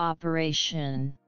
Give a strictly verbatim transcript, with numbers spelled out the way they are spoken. Operation.